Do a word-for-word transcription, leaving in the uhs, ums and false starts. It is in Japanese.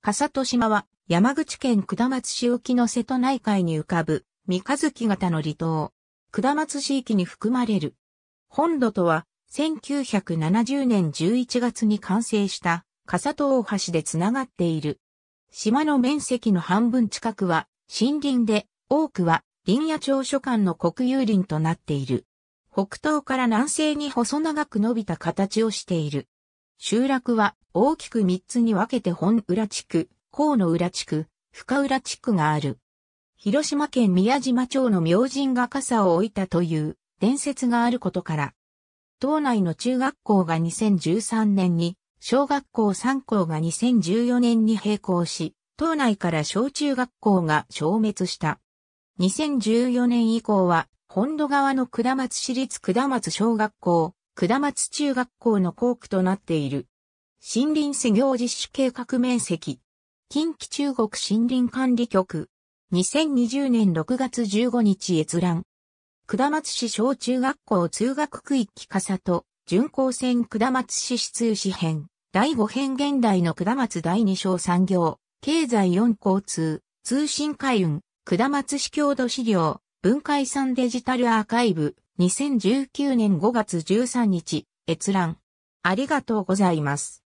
笠戸島は山口県下松市沖の瀬戸内海に浮かぶ三日月型の離島。下松市域に含まれる。本土とはせんきゅうひゃくななじゅうねんじゅういちがつに完成した笠戸大橋でつながっている。島の面積の半分近くは森林で多くは林野庁所管の国有林となっている。北東から南西に細長く伸びた形をしている。集落は大きくみっつに分けて本浦地区、河野浦地区、深浦地区がある。広島県宮島町の明神が傘を置いたという伝説があることから、島内の中学校がにせんじゅうさんねんに、小学校さんこうがにせんじゅうよねんに閉校し、島内から小中学校が消滅した。にせんじゅうよねん以降は、本土側の下松市立下松小学校、下松中学校の校区となっている。森林施業実施計画面積。近畿中国森林管理局。にせんにじゅうねんろくがつじゅうごにち閲覧。下松市小中学校通学区域笠戸、巡航線下松市市通史編。だいごへん現代の下松だいにしょう産業、経済よんこうつう、通信海運、下松市郷土資料、文化遺産デジタルアーカイブ。にせんじゅうきゅうねんごがつじゅうさんにち、閲覧。ありがとうございます。